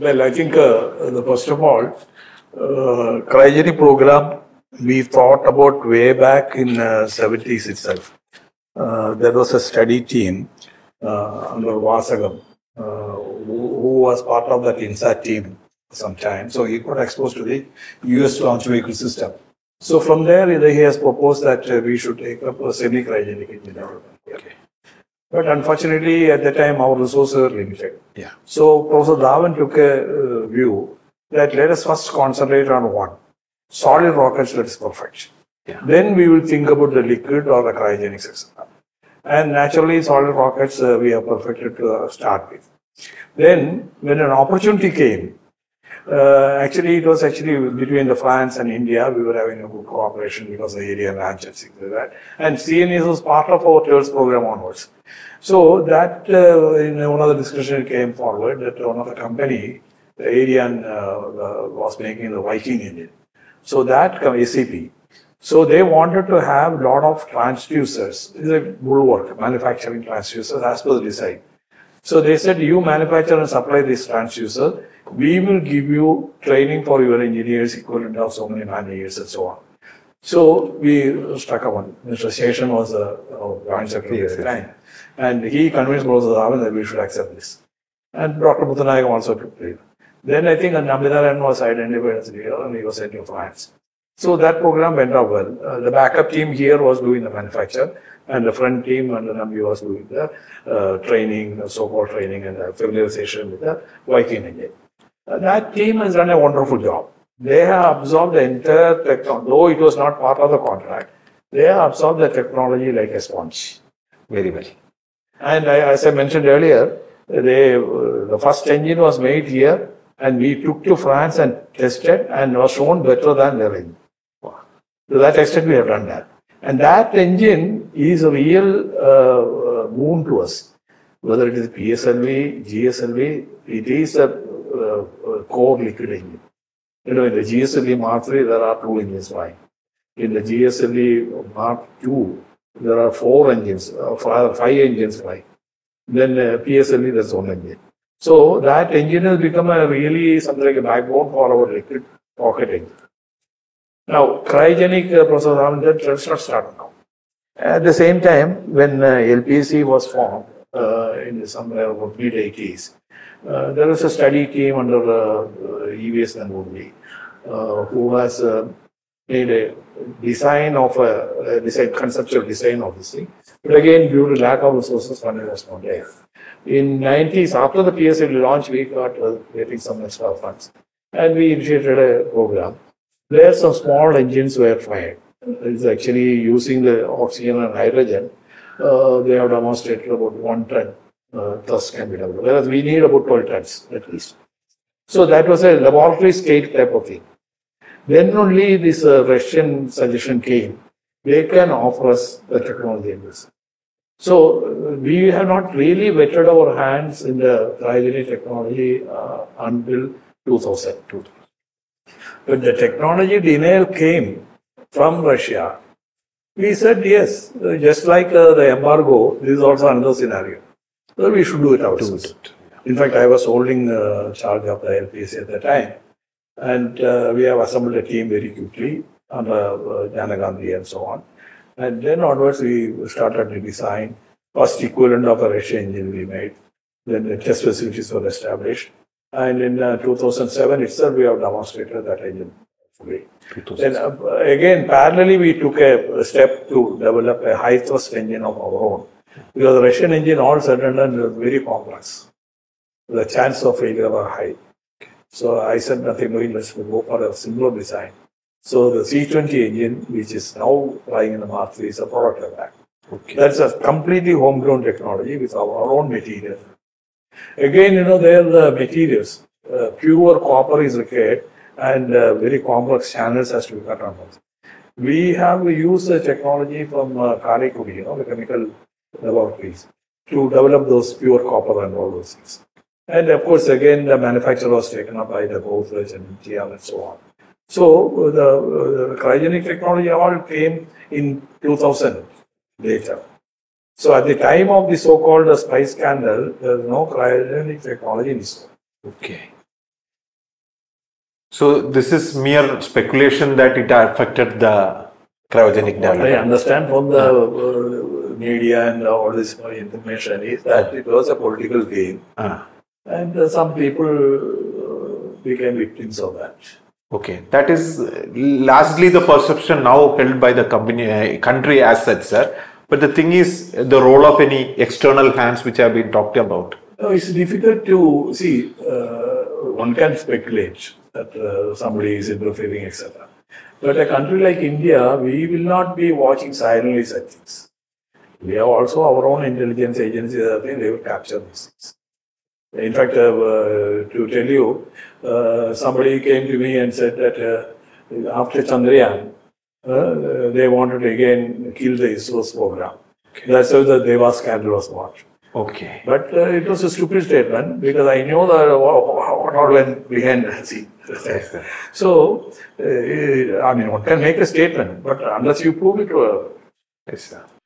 Well, I think the first of all, cryogeny program we thought about way back in 70s itself. There was a study team under Vasagam who was part of that INSAT team sometime. So he got exposed to the US launch vehicle system. So from there, he has proposed that we should take up a semi-cryogenic engine development. Okay. But unfortunately, at that time, our resources were limited. Yeah. So Professor Dhawan took a view that let us first concentrate on one. Solid rockets, that is perfection. Yeah. Then we will think about the liquid or the cryogenics, etc. And naturally, solid rockets we have perfected to start with. Then, when an opportunity came, actually, it was actually between the France and India, we were having a good cooperation because of the area ranch and things like that. And CNES was part of our TERS program onwards. So that, in one of the discussion came forward that one of the company, the Ariane, was making the Viking engine. So that ACP. So they wanted to have a lot of transducers. It's a bulwark, manufacturing transducers as per the design. So they said, you manufacture and supply this transducer. We will give you training for your engineers equivalent of so many man-years and so on. So we struck up one. Mr. Seshan was our branch secretary at the time. And he convinced Professor Ravan that we should accept this. And Dr. Muthunayagam also took it. Then I think Nambi Narayanan was identified as leader and he was sent to France. So that program went out well. The backup team here was doing the manufacture and the front team under Nambi was doing the training, so-called training and familiarization with the Viking engine. That team has done a wonderful job. They have absorbed the entire technology, though it was not part of the contract, they have absorbed the technology like a sponge. Very well. And as I mentioned earlier, the first engine was made here, and we took to France and tested and was shown better than their engine. Wow. To that extent, we have done that. And that engine is a real boon to us. Whether it is PSLV, GSLV, it is a core liquid engine. You know, in the GSLV Mark III, there are 2 engines flying. In the GSLV Mark II, there are 4 engines, 5 engines flying. Then PSLV, there's 1 engine. So that engine has become a really something like a backbone for our liquid rocket engine. Now, cryogenic process let's not start now. At the same time, when LPSC was formed in somewhere about mid-80s, there was a study team under EVS and Woodley who has made a design of conceptual design of this thing. But again, due to lack of resources, funding was not there. In the 90s, after the PSLV launch, we got getting some extra funds. And we initiated a program. There some small engines were fired. It's actually using the oxygen and hydrogen. They have demonstrated about 1 ton thrust can be developed. Whereas we need about 12 tons at least. So that was a laboratory scale type of thing. Then only this Russian suggestion came. They can offer us the technology in this. So we have not really wetted our hands in the cryogenic technology until 2002. When the technology denial came from Russia, we said yes, just like the embargo, this is also another scenario. So we should do it ourselves. In fact, I was holding charge of the LPSC at the time, and we have assembled a team very quickly under Janagandhi and so on. And then onwards, we started the design. First equivalent of a Russian engine we made. Then the test facilities were established. And in 2007 itself, we have demonstrated that engine fully. Then again, parallelly, we took a step to develop a high thrust engine of our own. Because the Russian engine, all said and done, was very complex. The chance of failure were high. So I said nothing, let's go for a similar design. So the C20 engine, which is now flying in the Mars, is a product of that. Okay. That's a completely homegrown technology with our own material. Again, you know, there are the materials. Pure copper is required and very complex channels has to be cut on those. We have used the technology from Kali Kumi, you know, the chemical laboratories, to develop those pure copper and all those things. And of course, again, the manufacture was taken up by the Goldfish and GM and so on. So the cryogenic technology all came in 2000 later. So at the time of the so-called spice scandal, there is no cryogenic technology in Israel. Okay. So this is mere speculation that it affected the cryogenic development. I understand from the media and all this information is that it was a political game, and some people became victims of that. Okay, that is largely the perception now held by the company, country as such, sir. But the thing is, the role of any external hands which have been talked about. No, it's difficult to see. One can speculate that somebody is interfering, etc. But a country like India, we will not be watching silently such things. We have also our own intelligence agencies. I think they will capture these things. In fact, to tell you, somebody came to me and said that after Chandrayaan, they wanted to again kill the ISRO's program. Okay. That's how the Deva scandal was born. Okay. But it was a stupid statement because I know that what all went behind the scene. So, I mean, one can make a statement, but unless you prove it, yes, sir.